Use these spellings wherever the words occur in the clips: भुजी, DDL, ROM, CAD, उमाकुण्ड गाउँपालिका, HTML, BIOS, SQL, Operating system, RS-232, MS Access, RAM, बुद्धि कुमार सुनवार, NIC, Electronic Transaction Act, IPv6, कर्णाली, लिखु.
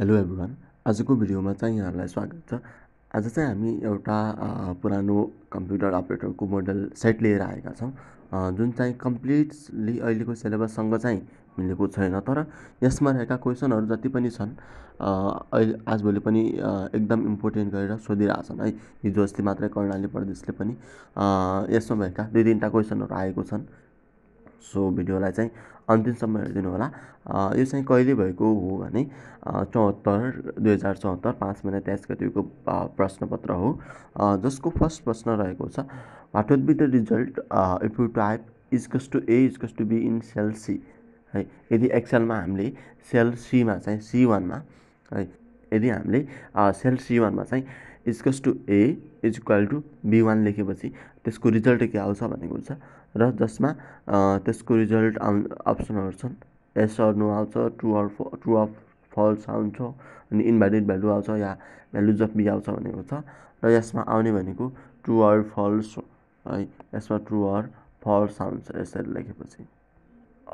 Hello everyone, आजको भिडियोमा चाहिँ यहाँहरूलाई स्वागत छ। आज चाहिँ हामी एउटा पुरानो कम्प्युटर अपरेटरको मोडल सेट लिएर आएका छौं, जुन चाहिँ कम्प्लिटली अहिलेको सिलेबससँग चाहिँ मिलेको छैन, तर यसमा रहेका क्वेशनहरु जति पनि छन् आजभोलि पनि एकदम इम्पोर्टेन्ट गरेर सोधिराछन् है। हिजो अस्ति मात्रै कर्णाली प्रदेशले पनि यसमा भएका दुई तीनटा क्वेशनहरु आएको छन्। सो भिडियोलाई चाहिँ अन्तिमसम्म हेर्दिनु होला। यो चाहिँ कहिले भएको हो भने 2074 5 महिना 23 गतेको प्रश्नपत्र हो, जसको फर्स्ट प्रश्न रहेको छ what would be the result if you type A = B in cell C है। यदि एक्सेलमा हामीले सेल C मा चाहिँ C1 मा है, यदि हामीले सेल C1 मा चाहिँ A = B1 लेखेपछि त्यसको रिजल्ट के आउँछ भन्ने कुरा छ र जसमा त्यसको रिजल्ट अप्सनहरु छन्। yes or no आउँछ, true or false आउँछ, अनि इनभ्यालिड भ्यालु आउँछ या भ्यालुज अफ बी आउँछ भनेको छ। र यसमा आउने भनेको true or false है, यसमा true or false आउँछ यसरी लेखेपछि।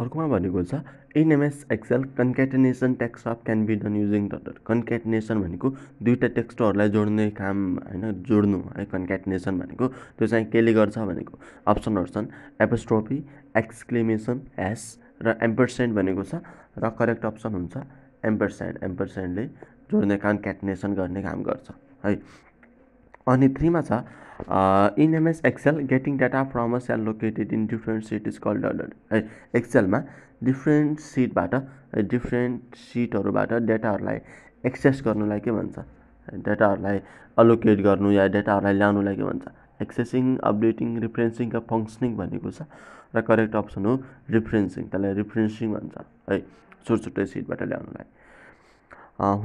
अर्कोमा भनेको छ in MS Excel concatenation text up can be done using dot. Concatenation भनेको दुईटा टेक्स्टहरुलाई जोड्ने काम हैन, जोड्नु है। कन्क्याटेनेसन भनेको त्यो चाहिँ केले गर्छ भनेको अप्सनहरु छन् एपोस्ट्रोफी, एक्सक्लेमेसन, एस र एम्परसेन्ड भनेको छ, र करेक्ट अप्सन हुन्छ एम्परसेन्ड। एम्परसेन्डले जोड्ने कन्क्याटेनेसन गर्ने काम गर्छ है। अनि 3 मा छ in MS Excel getting data from a cell located in different sheet is called है। एक्सेलमा डिफरेन्ट सिटबाट डेटाहरुलाई एक्सेस गर्नुलाई के भन्छ, डेटाहरुलाई अलोकेट गर्नु या डेटाहरुलाई ल्याउनुलाई के भन्छ, एक्सेसिङ, अपडेटिङ, रिफरेन्सिङ र फंक्शनिङ भनेको छ, र करेक्ट अप्सन हो रिफरेन्सिङ। त्यसलाई रिफरेन्सिङ भन्छ है, छुट्टै सिटबाट ल्याउनुलाई।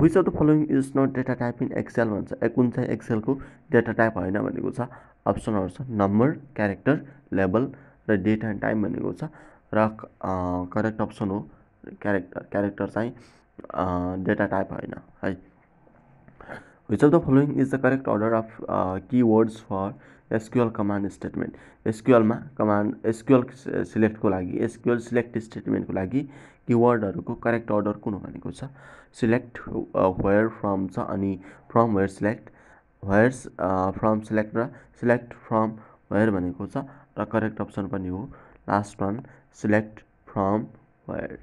Which of the following is not data type in Excel भन्छ। कुन चाहिँ एक्सेलको डेटा टाइप हैन भनेको छ। अप्सनहरु छ नम्बर, क्यारेक्टर, लेबल र डेट एन्ड टाइम भनेको छ, र करेक्ट अप्सन हो क्यारेक्टर। क्यारेक्टर चाहिँ डेटा टाइप हैन है। Which of the following is the correct order of keywords for SQL command statement। SQL मा SQL select को लागि, SQL select statement को लागि कीवर्डहरुको करेक्ट अर्डर कुन हो भनेको छ। select where from छ, अनि from where select, where from select र select from where भनेको छ, र करेक्ट अप्सन पनि हो last one select from where।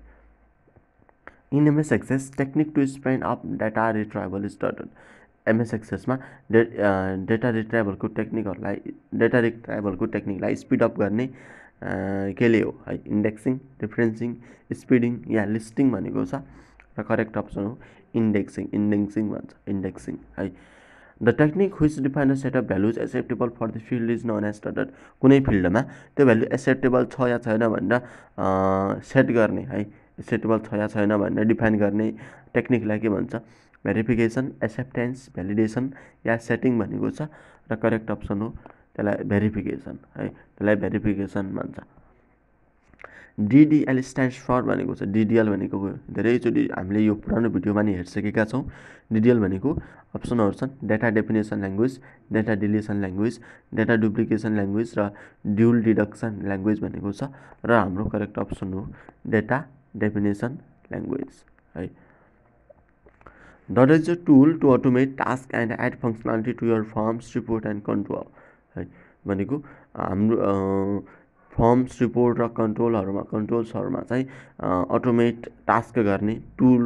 In MS Access technique to spread up data retrieval is done. MS Access मा data रिट्राइभलको टेक्निकलाई स्पीड अप गर्ने केले हो है। इन्डेक्सिङ, रेफरेन्सिङ, स्पीडिङ या लिस्टिङ भनेको छ, र करेक्ट अप्सन हो इन्डेक्सिङ। इन्डेक्सिङ है। The technique which define a set of values acceptable for the field is known as dot. कुनै फिल्डमा त्यो भ्यालु एक्सेप्टेबल छ या छैन भनेर सेट गर्ने है, एक्सेप्टेबल छ या छैन भनेर डिफाइन गर्ने टेक्निकलाई के भन्छ, भेरिफिकेसन, एक्सेप्टेन्स, भ्यालिडेसन या सेटिङ भनेको छ, र करेक्ट अप्सन हो त्यसलाई भेरिफिकेसन है। त्यसलाई भेरिफिकेसन भन्छ। डीडीएल स्ट्यान्ड्स फर भनेको छ। डीडीएल भनेको धेरैचोटी हामीले यो पुरानो भिडियोमा नि हेरिसकेका छौं। डीडीएल भनेको अप्सनहरु छन् data definition language, data deletion language, data duplication language र ड्युल डिडक्सन ल्याङ्ग्वेज भनेको छ, र हाम्रो करेक्ट अप्सन हो डाटा डेफिनेसन ल्याङ्ग्वेज है। That is a tool to automate task and add functionality to your forms, report and control है। भनेको हाम्रो फर्म्स, रिपोर्ट र कन्ट्रोल्सहरुमा चाहिँ अटोमेट टास्क गर्ने टूल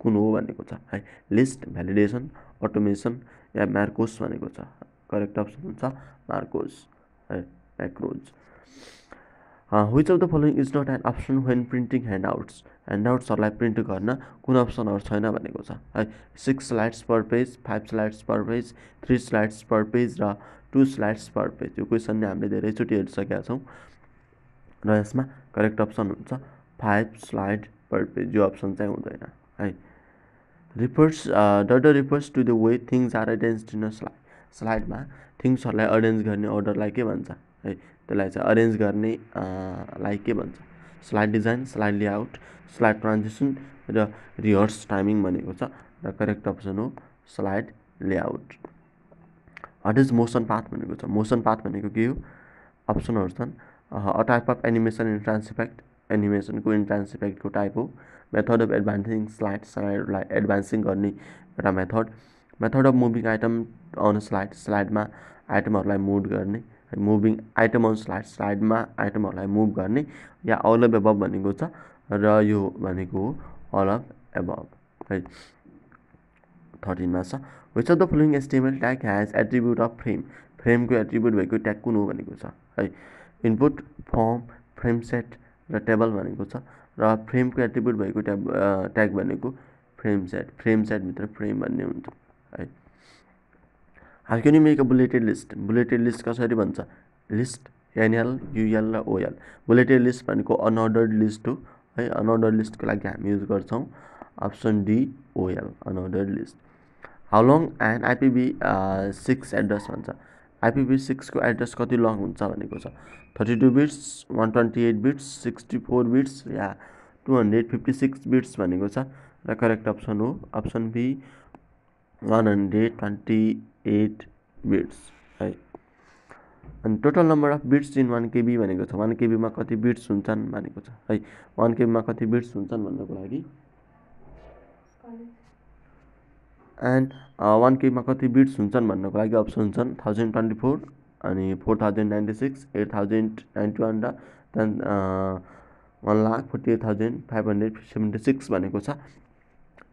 कुन हो भनेको छ है। लिस्ट, भ्यालिडेसन, अटोमेसन या मार्कोस भनेको छ, करेक्ट अप्सन हुन्छ मार्कोस है, macros. Which of the following is not an option when printing handouts? ह्यान्डआउट्सहरुलाई प्रिन्ट गर्न कुन अप्सनहरु छैन भनेको छ है। 6 slides per page, 5 slides per page, 3 slides per page र 2 स्लाइड्स पर पेज। यो क्वेशन नै हामीले धेरैचोटी हेरिसकेका छौं, र यसमा करेक्ट अप्सन हुन्छ 5 स्लाइड पर पेज। यो अप्सन चाहिँ हुँदैन है। Refers to the way things are arranged in a slide. स्लाइडमा थिंग्सहरुलाई अरेन्ज गर्ने अर्डरलाई के भन्छ है, त्यसलाई चाहिँ अरेन्ज गर्ने लाई के भन्छ। Slide design, slide layout, slide transition र रिहर्स टाइमिङ भनेको छ, र करेक्ट अप्सन हो slide layout. What is motion path भनेको छ। मोसन पाथ भनेको के हो। अप्सनहरु छन् a type of animation, entrance effect. एनिमेसनको इन्ट्रान्स इफेक्टको टाइप हो, method of advancing slide, slide like advancing गर्ने एउटा method, method of moving item on slide, slide मा आइटमहरुलाई move गर्ने, moving item on slide, slide मा आइटमहरुलाई move गर्ने या all of above भनेको छ र यो भनेको all of above right. 13 मा छ which of the following HTML tag has attribute of frame, frame को attribute भएको tag कुन हो भनेको छ है, input, form, frame set र table भनेको छ र frame को attribute भएको tag भनेको frame set, frame set भित्र frame भन्ने हुन्छ है. How can you make a bulleted list? Bulleted list कसरी बन्छ, list NL, UL र OL. Bulleted list भनेको unordered list हो है, unordered list को लागि हामी युज गर्छौं option D, OL, unordered list. How long an IPv6 address हुन्छ, IPv6 को address कति long हुन्छ भनेको छ 32 bits, 128 bits, 64 bits या 256 bits भनेको छ र करेक्ट अप्सन हो अप्सन बी 128 bits है. And total number of bits in 1 KB भनेको छ, 1 KB मा कति bits हुन्छन् भनेको छ है, 1 KB मा कति bits हुन्छन् भन्नको लागि and 1 KB मा कति bits हुन्छन् भन्नको लागि अप्सन छन् 1024 अनि 4096, 8091 र 148576 भनेको छ.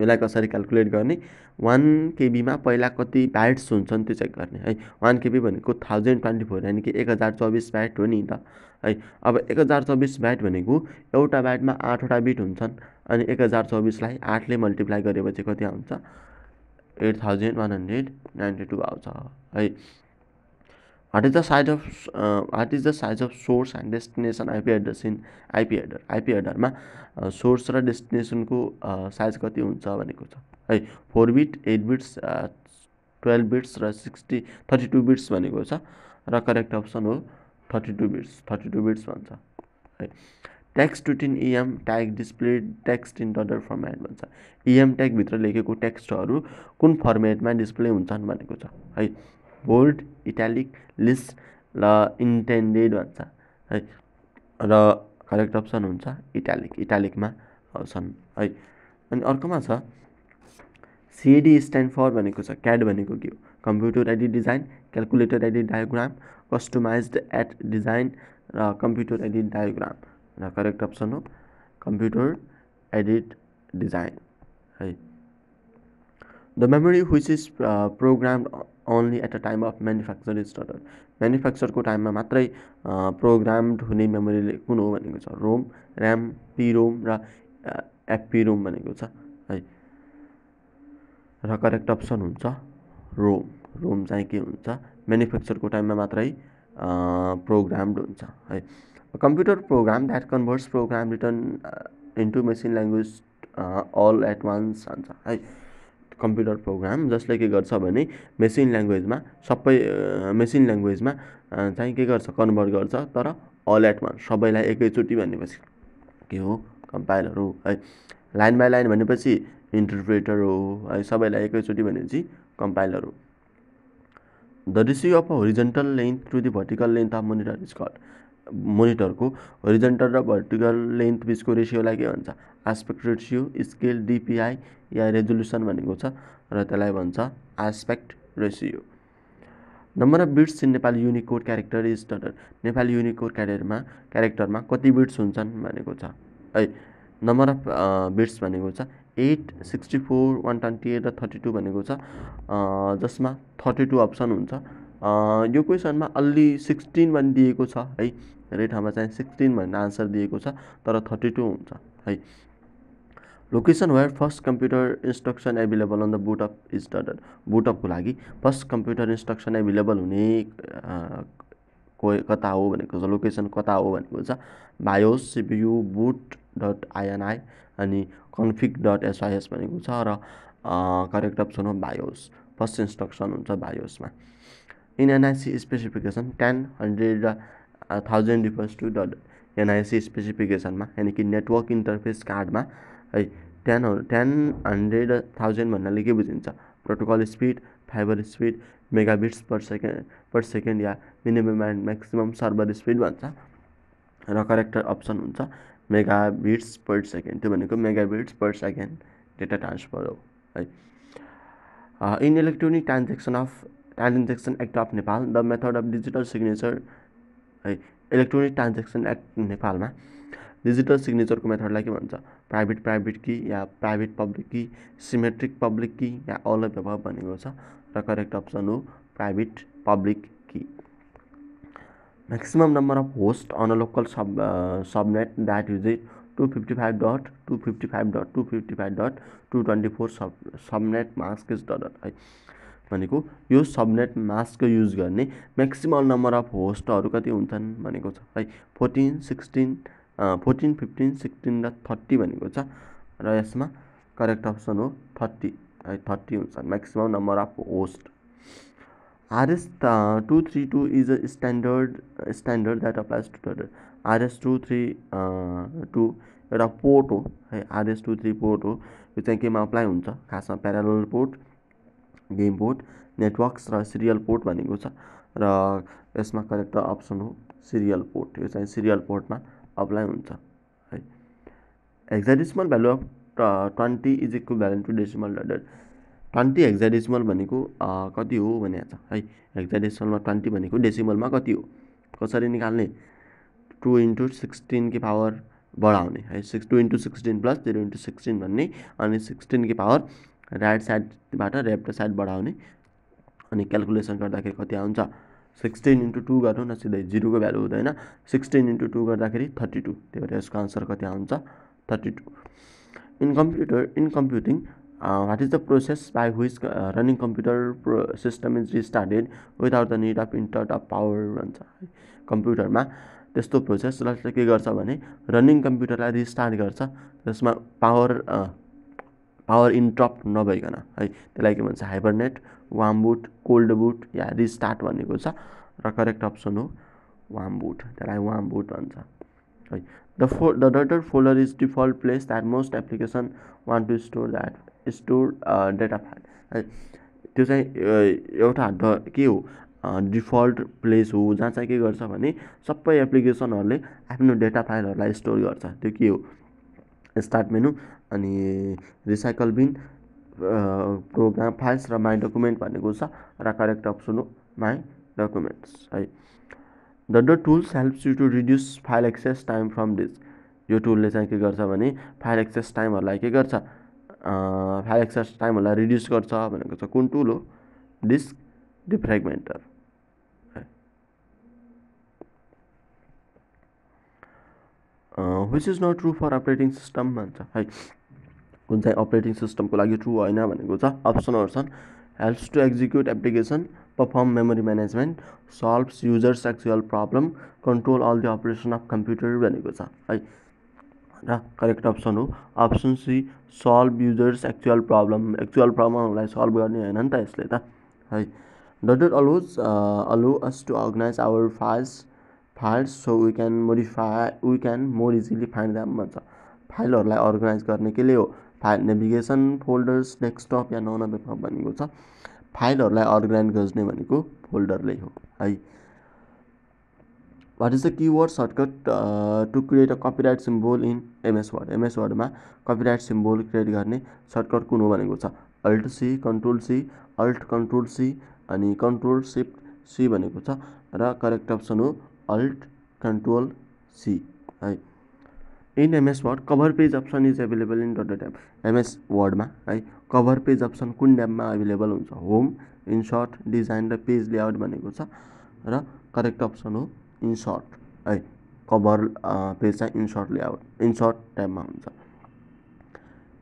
यसलाई कसरी क्याल्कुलेट गर्ने, 1 KB मा पहिला कति बाइट्स हुन्छन् त्यो चेक गर्ने है. 1 KB भनेको 1024 यानी कि 1024 बाइट हो नि त है. अब 1024 बाइट भनेको एउटा बाइटमा 8 वटा बिट हुन्छन् अनि 1024 लाई 8 ले मल्टिप्लाई गरेपछि कति आउँछ 8192 आउँछ है. What is the size of source and destination IP address in IP header? IP header मा source र destination को size कति हुन्छ भनेको छ है. 4 bit, 8 bits, 12 bits र 32 bits भनेको छ र करेक्ट अप्सन हो 32 bits, 32 bits भन्छ है. Text within EM tag displayed text in other format भन्छ, EM tag भित्र लेखेको टेक्स्टहरु कुन फर्मेटमा डिस्प्ले हुन्छन् भनेको छ है. बोल्ड, इटालिक, लिस्ट ल इन्टेन्डेड भन्छ है र करेक्ट अप्सन हुन्छ इटालिक, इटालिकमा छन् है. अनि अर्कोमा छ CD स्ट्यान्ड फर भनेको छ, CAD भनेको के हो, computer aided design, calculator aided diagram, customised at design र कम्प्युटर एडेड डायग्राम र करेक्ट अप्सन हो कम्प्युटर एडेड डिजाइन है. The memory which is programmed only at a time of manufacture is stored. Manufacture को टाइममा मात्रै programmed हुने memory कुन हो भनेको छ रोम, र्याम, पीरोम र एफपीरोम भनेको छ है र करेक्ट अप्सन हुन्छ रोम. रोम चाहिँ के हुन्छ म्यानुफ्याक्चरको टाइममा मात्रै प्रोग्रामड हुन्छ है. A computer program that converts program written into machine language all at once भन्छ है. कम्प्युटर प्रोग्राम जसले के गर्छ भने मेसिन ल्याङ्ग्वेजमा सबै मेसिन ल्याङ्ग्वेजमा चाहिँ के गर्छ कन्भर्ट गर्छ तर ऑल एट वान सबैलाई एकैचोटी भनेपछि के हो कम्पाइलर हो है. लाइन बाइ लाइन भनेपछि इन्टरप्रेटर हो है. सबैलाई एकैचोटी भनेपछि कम्पाइलर हो. The ratio of horizontal length to the vertical length of monitor is called. मोनिटरको होरिजन्टल र भर्टिकल लेन्थ बीचको रेशियोलाई के भन्छ एस्पेक्ट रेशियो, स्केल, डीपीआई या रेजोल्युसन भनेको छ र त्यसलाई भन्छ aspect ratio. Number of bits in Nepali Unicode character is standard. Nepali Unicode क्यारेक्टरमा कति बिट्स हुन्छन् भनेको छ है. नम्बर अफ बिट्स भनेको छ 8, 64, 128 र 32 भनेको छ जसमा 32 अप्सन हुन्छ. यो क्वेशनमा अलि 16 भनि दिएको छ है. धेरै ठाउँमा चाहिँ 16 भन्ने आन्सर दिएको छ तर 32 हुन्छ है. Location where first computer instruction available on the boot up is standard. Boot up को लागि फर्स्ट कम्प्युटर इन्स्ट्रक्सन अवेलेबल हुने कता हो भनेको छ, लोकेसन कता हो भनेको छ बायोस, सीपीयू, boot.ini अनि config.sys भनेको छ र करेक्ट अप्सन हो बायोस. फर्स्ट इन्स्ट्रक्सन हुन्छ बायोसमा. In NIC specification 10, 100 र 1000 refers to the NIC specification मा यानी कि नेटवर्क इन्टरफेस कार्डमा है 10, 100, 1000 भन्नाले के बुझिन्छ protocol speed, fibre speed, megabits per second या minimum and maximum server speed भन्छ र करेक्ट अप्सन हुन्छ megabits per second. त्यो भनेको megabits per second data transfer हो है. In Electronic Transaction Act of Nepal, the method of digital signature है. Electronic Transaction Act Nepal मा digital signature को method लाई के भन्छ private key yeah private public key, symmetric public key yeah all of the above बनेको छ र correct option हो private public key. Maximum number of hosts on a local subnet that uses 255.255.255.224 subnet mask is the भनेको यो subnet mask को use गर्ने maximal number of hosts हरु कति हुन्छन् भनेको छ है 14 15 16 र 30 भनेको छ र यसमा करेक्ट अप्सन हो 30 है. 30 हुन्छ maximum number of hosts. RS-232 is a standard that applies to the RS-232 a port हो RS-23 port हो यो चाहिँ केमा अप्लाई हुन्छ खासमा parallel port, game port, networks र serial port भनेको छ र यसमा करेक्ट अप्सन हो serial port. यो चाहिँ serial port मा अप्लाई हुन्छ है. Hexadecimal value of 20 is equivalent to decimal 20 hexadecimal भनेको कति हो भनेछ है. हेक्साडेसिमलमा 20 भनेको डेसिमलमा कति हो कसरी निकाल्ने 2 × 16 के पावर बढाउने है 2 × 16 + 0 × 16 भन्ने अनि 16 के पावर राइट साइडबाट लेफ्ट साइड बढाउने अनि क्याल्कुलेसन गर्दाखेरि कति आउँछ 16 × 2 गर्नु न सिधै 0 को भ्यालु हुँदैन 16 × 2 गर्दाखेरि 32 त्यही भएर यसको आन्सर कति आउँछ 32. In computing what is the process by which running computer system is restarted without the need of input of power? Computer ma testo process lasle ke garcha bhane running computer la restart garcha त्यसमा power interrupt नभइकन है त्यसलाई के भन्छ hibernate, warm boot, cold boot या restart भनेको छ र correct option हो warm boot. त्यसलाई warm boot भन्छ है. The data folder is default place that most application want to store that data file है. त्यो चाहिँ एउटा के हो डिफल्ट प्लेस हो जहाँ चाहिँ के गर्छ भने सबै एप्लिकेशनहरुले आफ्नो डेटा फाइलहरुलाई स्टोर गर्छ त्यो के हो स्टार्ट मेनु अनि रिसाइकल बिन प्रोग्राम फाइल्स र माइ डकुमेन्ट भनेको छ र करेक्ट अप्सन हो माइ डकुमेन्ट्स है. The tools helps you to reduce file access time from disk. यो टुलले चाहिँ के गर्छ भने फाइल एक्सेस टाइमहरुलाई के गर्छ फाइल एक्सेस टाइमहरुलाई रिड्युस गर्छ भनेको छ कुन टुल हो disk defragmenter. Which is not true for operating system भन्छ है. कुन चाहिँ operating system को लागि true हैन भनेको छ अप्सनहरु छन् helps to execute application, perform memory management, solves users actual problem, control all the operation of computer भनेको छ है र करेक्ट अप्सन हो option C solve users actual problem लाई solve गर्ने हैन नि त यसले त है. Dotted allow us to organize our files so we can more easily find them भन्छ फाइलहरुलाई अर्गनाइज गर्ने केले हो फाइल नेभिगेसन फोल्डर्स डेस्कटप या नन अफ द अबभ भनेको छ फाइलहरुलाई अर्गनाइज गर्ने भनेको फोल्डरले हो है. What is the keyword shortcut to create a copyright symbol in MS Word मा कपीराइट सिम्बोल क्रिएट गर्ने सर्टकट कुन हो भनेको छ Alt Ctrl C अनि Ctrl Shift C भनेको छ र करेक्ट अप्सन हो Alt Ctrl C है. In MS Word, cover page option is available in dotted tab. MS Word मा है cover page option कुन tab मा available हुन्छ home, insert, design र page layout भनेको छ र करेक्ट अप्सन हो insert है. cover page चाहिँ insert layout insert tab मा हुन्छ.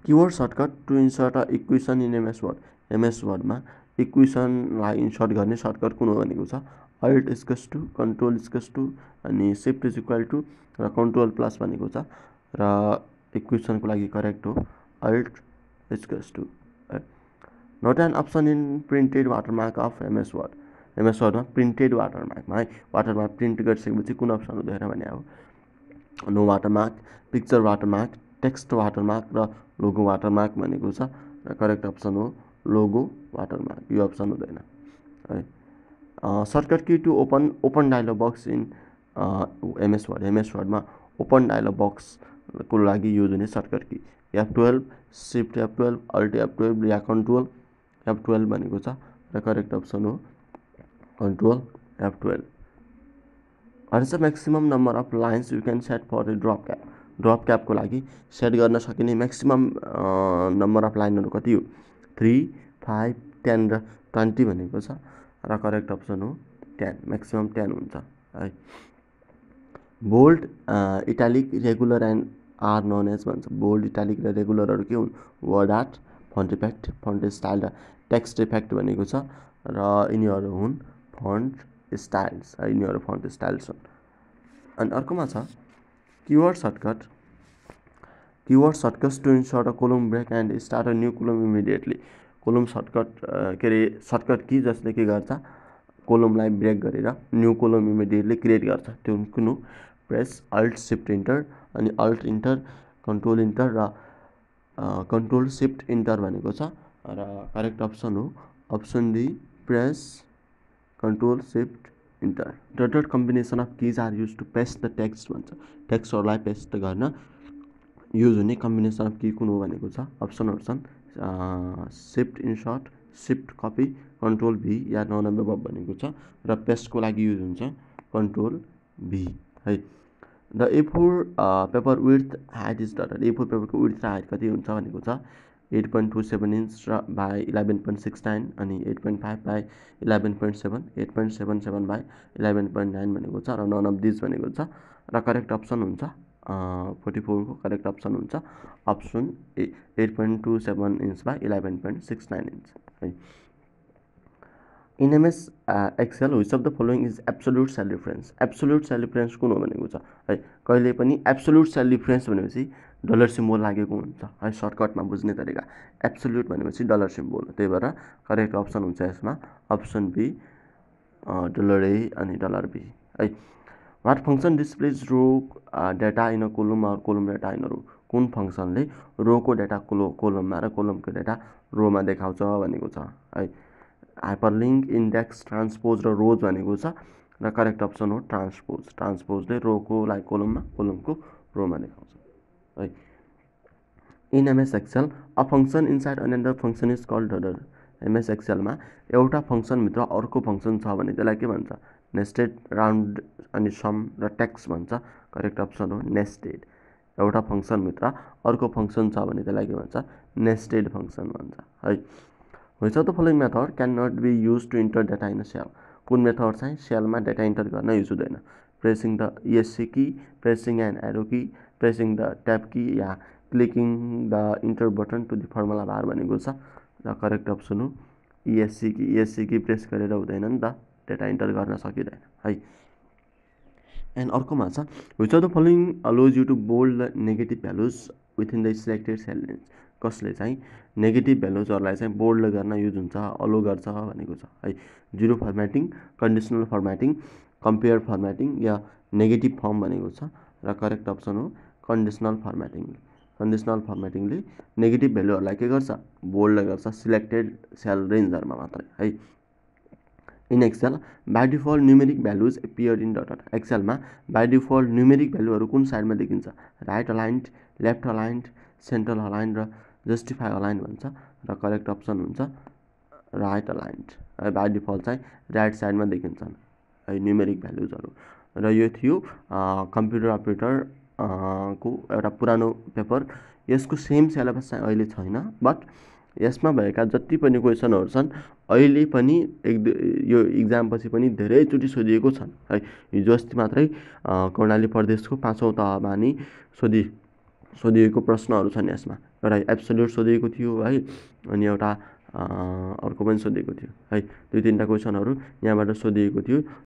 Keyword shortcut to insert a equation in MS Word. MS Word मा equation लाई insert गर्ने shortcut कुन हो भनेको छ Alt = Ctrl = अनि Shift = र Ctrl+ भनेको छ र इक्वेसनको लागि करेक्ट हो Alt = Not an option in printed watermark of MS Word. MS Word मा printed watermark मा है watermark print गरिसकेपछि कुन अप्सन हुँदैन भने अब no watermark, picture watermark, text watermark र logo watermark भनेको छ र करेक्ट अप्सन हो logo watermark. यो अप्सन हुँदैन है. Shortcut key to open dialog box in MS Word. MS Word ma open dialog box को लागि युज हुने shortcut key F12 shift F12 alt F12 या कन्ट्रोल F12 भनेको छ र करेक्ट अप्सन हो control F12 What is the maximum number of lines you can set for a drop cap? Drop cap को लागि सेट गर्न सकिने maximum number of lines कति हो 3 5 10 र 20 भनेको छ र करेक्ट अप्सन हो 10 maximum 10 हुन्छ है bold italic regular and are known as one bold italic regular or के word art font effect font style text effect भनेको छ र यिनीहरु हुन् font styles यिनीहरु font styles हुन् अनि अर्कोमा छ keyword shortcut to insert a column break and start a new column immediately column shortcut के रे shortcut की जसले के गर्छ column लाई break गरेर new column immediately create गर्छ त्यो कुन press alt shift enter and alt enter र control shift enter भनेको छ र करेक्ट अप्सन हो option D press control shift enter dotted combination of keys are used to paste the text भन्छ text हरुलाई पेस्ट गर्न युज हुने combination of key कुन हो भनेको छ अप्सनहरु छन् shift insert shift copy control V या नन अबभ भनेको छ र पेस्ट को लागि युज हुन्छ कन्ट्रोल भी है The A4 paper width height is dotted. A4 paper को width height कति हुन्छ भनेको छ 8.27 inch by 11.69 अनि 8.5 by 11.7 8.77 by 11.9 भनेको छ र none of these भनेको छ र करेक्ट अप्सन हुन्छ 44 को करेक्ट अप्सन हुन्छ option A 8.27 inch by 11.69 inch है In MS Excel, which of the following is absolute cell reference? Absolute cell reference कुन हो भनेको छ है कहिले पनि absolute cell reference भनेपछि डलर सिम्बोल लागेको हुन्छ है सर्टकटमा बुझ्ने तरिका absolute भनेपछि डलर सिम्बोल त्यही भएर करेक्ट अप्सन हुन्छ यसमा अप्सन बी डलर ए अनि डलर बी है What function displays row data in a column or column data in a row? कुन फंक्शनले रो को डाटा कोलममा र कोलमको डाटा रोमा देखाउँछ भनेको छ है Hyperlink index transpose र rows भनेको छ र करेक्ट अप्सन हो transpose transpose ले रो को लाई कोलममा कोलम को रो मा देखाउँछ है in MS Excel a function inside another function is called daughter MS Excel मा एउटा फंक्शन भित्र अर्को फंक्शन छ भने त्यसलाई के भन्छ नेस्टेड राउन्ड अनि सम र टेक्स्ट भन्छ करेक्ट अप्सन हो नेस्टेड एउटा फंक्शन भित्र अर्को फंक्शन छ भने त्यसलाई के भन्छ नेस्टेड फंक्शन भन्छ है Which of the following method cannot be used to enter data in a shell? Kun method chahi shell ma data enter garna use hudaina. Pressing the ESC key, pressing an arrow key, pressing the tab key ya clicking the enter button to the formula bar bhaneko cha. The correct option ho ESC key press garera hudaina ni ta data enter garna sakidaina. Hai. And arko ma cha which of the following allows you to bold the negative values within the selected cell range? कसले चाहिँ negative भ्यालुजहरुलाई चाहिँ bold गर्न use हुन्छ अलो गर्छ भनेको छ है zero formatting conditional formatting compare formatting या नेगेटिभ फर्म भनेको छ र करेक्ट अप्सन हो कन्डिसनल फर्मेटिङ ले नेगेटिभ भ्यालुहरुलाई के गर्छ बोल्ड गर्छ सिलेक्टेड सेल रेन्जहरुमा मात्र है In Excel, by default numeric values appear in dotted. Excel मा by default numeric valueहरु कुन साइडमा देखिन्छ right aligned left aligned central aligned र जस्टिफाई अलाइन भन्छ र करेक्ट अप्सन हुन्छ राइट अलाइन्ड बाइ डिफल्ट चाहिँ राइट साइडमा देखिन्छन् है न्यूमेरिक भ्यालुजहरु र यो थियो कम्प्युटर अपरेटर को एउटा पुरानो पेपर यसको सेम सिलेबस चाहिँ अहिले छैन बट यसमा भएका जति पनि क्वेशनहरु छन् अहिले पनि यो एक्जाम पछि पनि धेरै चोटी सोधिएको छन् है हिजो अस्ति मात्रै कर्णाली प्रदेशको 5औं तहमा नि सोधिएको प्रश्नहरु छन् यसमा एउटा एब्सोल्युट सोधिएको थियो है अनि एउटा अर्को पनि सोधिएको थियो है दुई तीनटा क्वेशनहरु यहाँबाट सोधिएको थियो